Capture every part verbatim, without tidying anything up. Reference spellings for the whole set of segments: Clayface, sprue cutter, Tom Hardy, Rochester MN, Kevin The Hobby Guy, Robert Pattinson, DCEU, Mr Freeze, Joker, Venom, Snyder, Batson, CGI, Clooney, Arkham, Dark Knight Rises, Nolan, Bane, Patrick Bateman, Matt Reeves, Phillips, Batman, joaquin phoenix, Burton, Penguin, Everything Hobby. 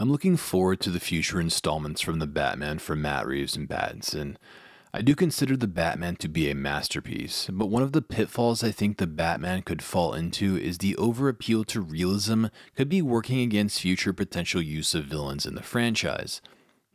I'm looking forward to the future installments from the Batman for Matt Reeves and Pattinson. I do consider the Batman to be a masterpiece, but one of the pitfalls I think the Batman could fall into is the over-appeal to realism could be working against future potential use of villains in the franchise.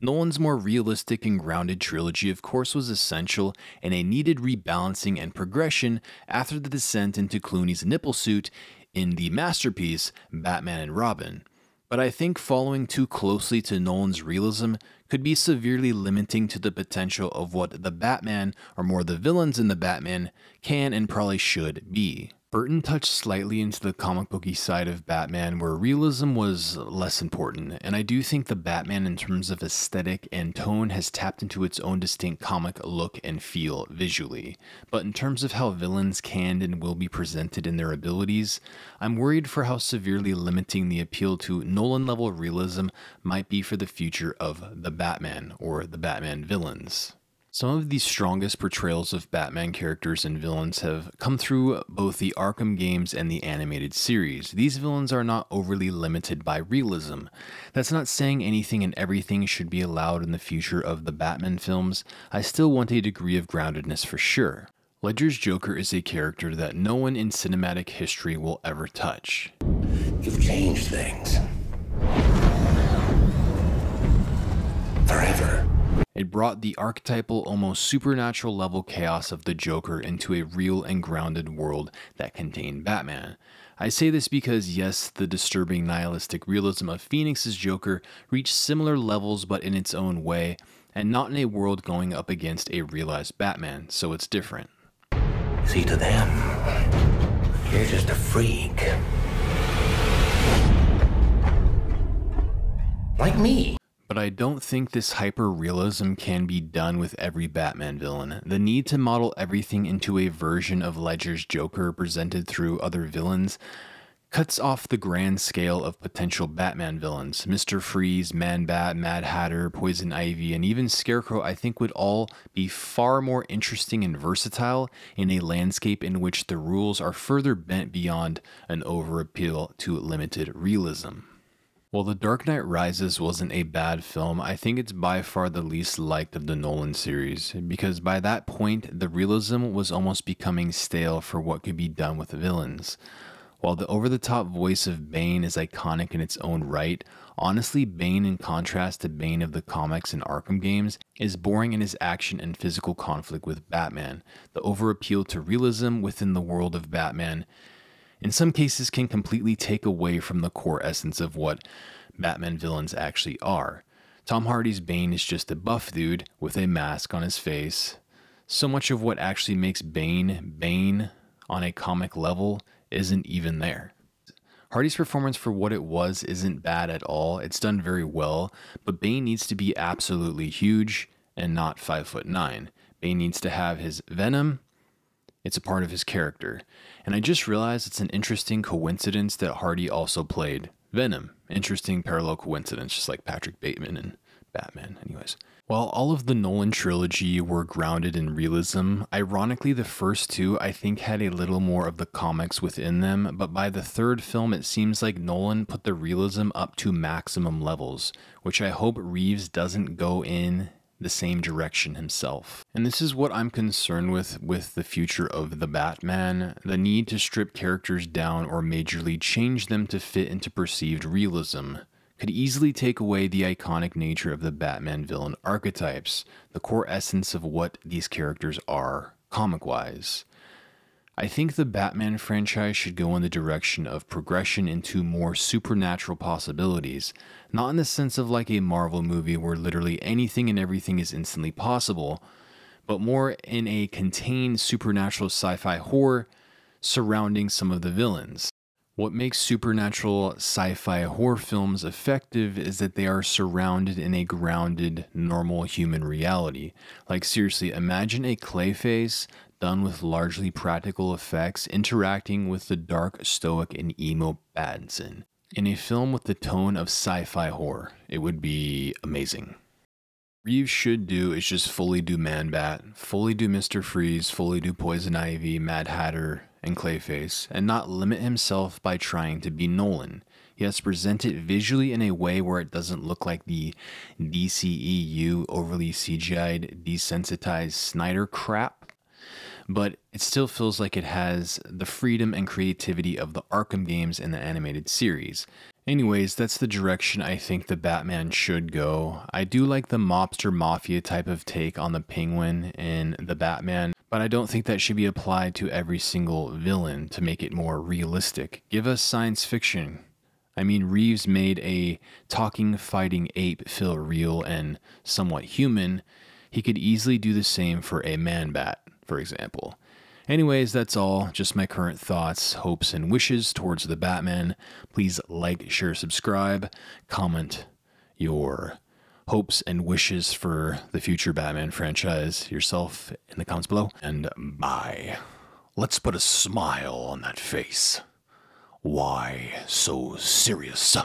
Nolan's more realistic and grounded trilogy of course was essential and a needed rebalancing and progression after the descent into Clooney's nipple suit in the masterpiece Batman and Robin. But I think following too closely to Nolan's realism could be severely limiting to the potential of what the Batman, or more the villains in the Batman, can and probably should be. Burton touched slightly into the comic booky side of Batman where realism was less important, and I do think the Batman in terms of aesthetic and tone has tapped into its own distinct comic look and feel visually, but in terms of how villains can and will be presented in their abilities, I'm worried for how severely limiting the appeal to Nolan-level realism might be for the future of the Batman, or the Batman villains. Some of the strongest portrayals of Batman characters and villains have come through both the Arkham games and the animated series. These villains are not overly limited by realism. That's not saying anything and everything should be allowed in the future of the Batman films. I still want a degree of groundedness for sure. Ledger's Joker is a character that no one in cinematic history will ever touch. You've changed things. Forever. It brought the archetypal, almost supernatural level chaos of the Joker into a real and grounded world that contained Batman. I say this because yes, the disturbing nihilistic realism of Phoenix's Joker reached similar levels but in its own way, and not in a world going up against a realized Batman, so it's different. See, to them, you're just a freak. Like me. But I don't think this hyper-realism can be done with every Batman villain. The need to model everything into a version of Ledger's Joker presented through other villains cuts off the grand scale of potential Batman villains. Mister Freeze, Man-Bat, Mad Hatter, Poison Ivy, and even Scarecrow I think would all be far more interesting and versatile in a landscape in which the rules are further bent beyond an over-appeal to limited realism. While The Dark Knight Rises wasn't a bad film, I think it's by far the least liked of the Nolan series, because by that point, the realism was almost becoming stale for what could be done with villains. While the over-the-top voice of Bane is iconic in its own right, honestly Bane in contrast to Bane of the comics and Arkham games is boring in his action and physical conflict with Batman. The over-appeal to realism within the world of Batman in some cases can completely take away from the core essence of what Batman villains actually are. Tom Hardy's Bane is just a buff dude with a mask on his face. So much of what actually makes Bane, Bane on a comic level isn't even there. Hardy's performance for what it was isn't bad at all, it's done very well, but Bane needs to be absolutely huge and not five foot nine. Bane needs to have his venom. It's a part of his character, and I just realized it's an interesting coincidence that Hardy also played Venom. Interesting parallel coincidence, just like Patrick Bateman and Batman. Anyways, while all of the Nolan trilogy were grounded in realism, ironically the first two I think had a little more of the comics within them, but by the third film it seems like Nolan put the realism up to maximum levels, which I hope Reeves doesn't go in the same direction himself. And this is what I'm concerned with with the future of the Batman, the need to strip characters down or majorly change them to fit into perceived realism could easily take away the iconic nature of the Batman villain archetypes, the core essence of what these characters are comic-wise. I think the Batman franchise should go in the direction of progression into more supernatural possibilities, not in the sense of like a Marvel movie where literally anything and everything is instantly possible, but more in a contained supernatural sci-fi horror surrounding some of the villains. What makes supernatural sci-fi horror films effective is that they are surrounded in a grounded, normal human reality. Like seriously, imagine a Clayface done with largely practical effects interacting with the dark, stoic, and emo Batson. In a film with the tone of sci-fi horror, it would be amazing. Reeves should do is just fully do Man-Bat, fully do Mister Freeze, fully do Poison Ivy, Mad Hatter, and Clayface, and not limit himself by trying to be Nolan. He has to present it visually in a way where it doesn't look like the D C E U overly C G I'd, desensitized Snyder crap, but it still feels like it has the freedom and creativity of the Arkham games and the animated series. Anyways, that's the direction I think the Batman should go. I do like the mobster mafia type of take on the Penguin and the Batman, but I don't think that should be applied to every single villain to make it more realistic. Give us science fiction. I mean, Reeves made a talking, fighting ape feel real and somewhat human. He could easily do the same for a man-bat, for example. Anyways, that's all. Just my current thoughts, hopes, and wishes towards the Batman. Please like, share, subscribe, comment your hopes and wishes for the future Batman franchise yourself in the comments below. And bye. Let's put a smile on that face. Why so serious?